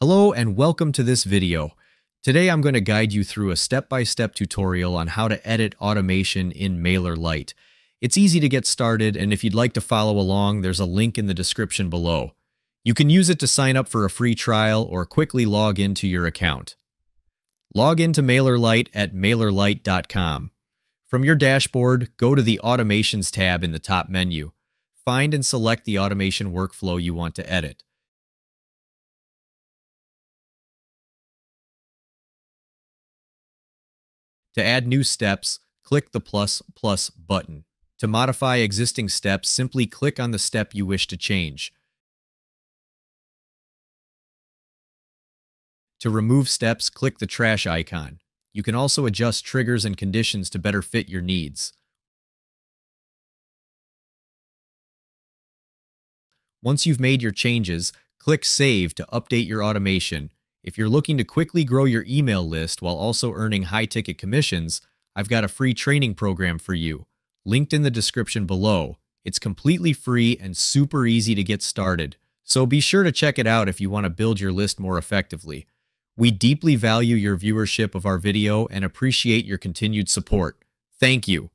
Hello and welcome to this video. Today I'm going to guide you through a step-by-step tutorial on how to edit automation in MailerLite. It's easy to get started, and if you'd like to follow along, there's a link in the description below. You can use it to sign up for a free trial or quickly log into your account. Log into MailerLite at MailerLite.com. From your dashboard, go to the Automations tab in the top menu. Find and select the automation workflow you want to edit. To add new steps, click the plus button. To modify existing steps, simply click on the step you wish to change. To remove steps, click the trash icon. You can also adjust triggers and conditions to better fit your needs. Once you've made your changes, click Save to update your automation. If you're looking to quickly grow your email list while also earning high-ticket commissions, I've got a free training program for you, linked in the description below. It's completely free and super easy to get started, so be sure to check it out if you want to build your list more effectively. We deeply value your viewership of our video and appreciate your continued support. Thank you.